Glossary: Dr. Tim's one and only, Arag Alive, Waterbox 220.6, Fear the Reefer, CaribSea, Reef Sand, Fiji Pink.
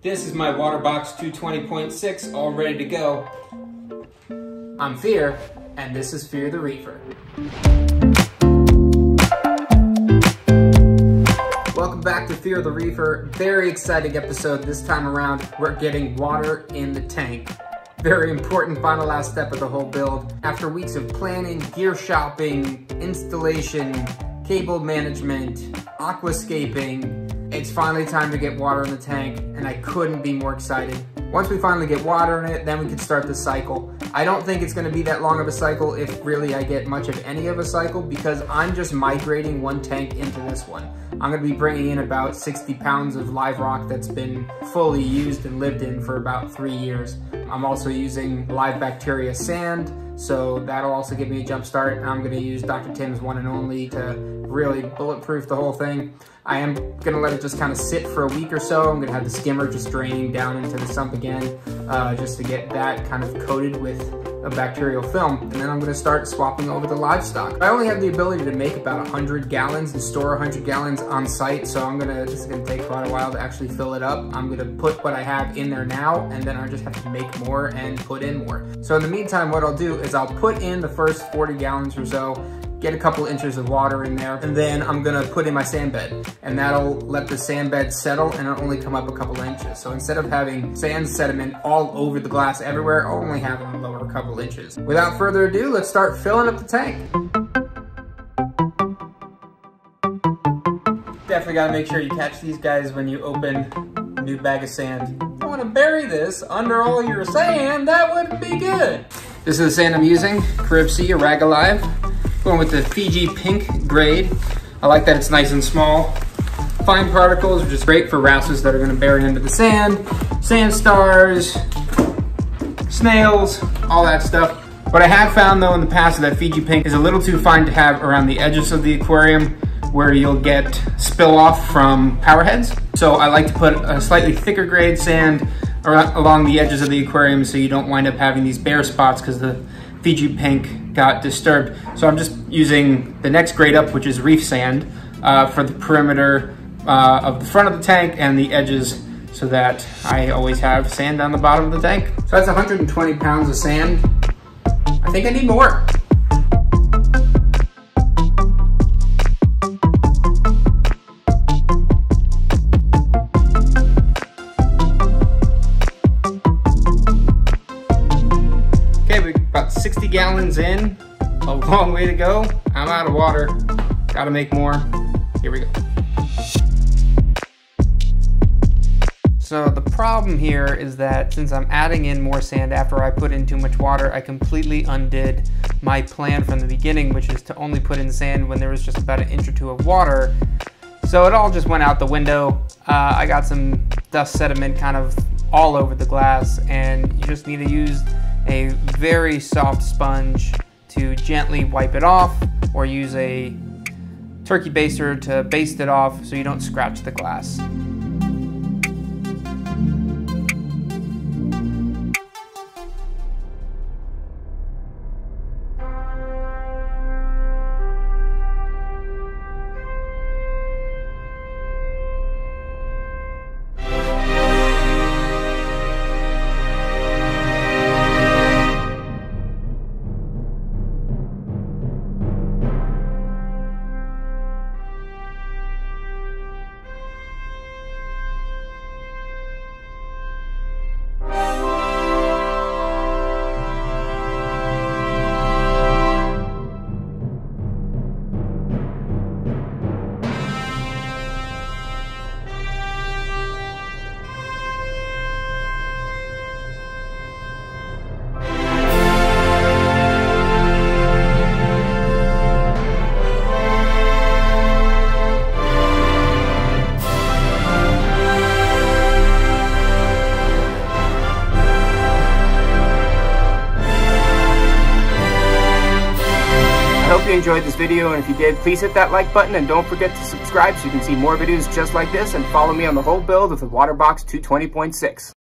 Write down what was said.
This is my Waterbox 220.6 all ready to go. I'm Fear, and this is Fear the Reefer. Welcome back to Fear the Reefer. Very exciting episode this time around. We're getting water in the tank. Very important final last step of the whole build. After weeks of planning, gear shopping, installation, cable management, aquascaping, it's finally time to get water in the tank, and I couldn't be more excited. Once we finally get water in it, then we can start the cycle. I don't think it's gonna be that long of a cycle, if really I get much of any of a cycle, because I'm just migrating one tank into this one. I'm gonna be bringing in about 60 pounds of live rock that's been fully used and lived in for about 3 years. I'm also using live bacteria sand, so that'll also give me a jump start. I'm gonna use Dr. Tim's One and Only to really bulletproof the whole thing. I am gonna let it just kind of sit for a week or so. I'm gonna have the skimmer just draining down into the sump again, just to get that kind of coated with a bacterial film, and then I'm gonna start swapping over the livestock. I only have the ability to make about 100 gallons and store 100 gallons on site, so this is gonna take quite a while to actually fill it up. I'm gonna put what I have in there now, and then I just have to make more and put in more. So in the meantime, what I'll do is I'll put in the first 40 gallons or so, get a couple inches of water in there, and then I'm gonna put in my sand bed, and that'll let the sand bed settle, and it'll only come up a couple inches. So instead of having sand sediment all over the glass everywhere, I'll only have it lower a couple inches. Without further ado, let's start filling up the tank. Definitely gotta make sure you catch these guys when you open a new bag of sand. If you wanna bury this under all your sand, that wouldn't be good. This is the sand I'm using, CaribSea Arag Alive. Going with the Fiji Pink grade. I like that it's nice and small. Fine particles are just great for wrasses that are gonna bury into the sand, sand stars, snails, all that stuff. What I have found though in the past is that Fiji Pink is a little too fine to have around the edges of the aquarium where you'll get spill off from power heads. So I like to put a slightly thicker grade sand along the edges of the aquarium so you don't wind up having these bare spots because the Fiji Pink got disturbed. So I'm just using the next grade up, which is reef sand, for the perimeter of the front of the tank and the edges, so that I always have sand on the bottom of the tank. So that's 120 pounds of sand. I think I need more. About 60 gallons in, a long way to go. I'm out of water, gotta make more. Here we go. So the problem here is that since I'm adding in more sand after I put in too much water, I completely undid my plan from the beginning, which is to only put in sand when there was just about an inch or two of water. So it all just went out the window. I got some dust sediment kind of all over the glass, and you just need to use a very soft sponge to gently wipe it off, or use a turkey baster to baste it off so you don't scratch the glass. If you enjoyed this video, and if you did, please hit that like button, and don't forget to subscribe so you can see more videos just like this, and follow me on the whole build of the Waterbox 220.6.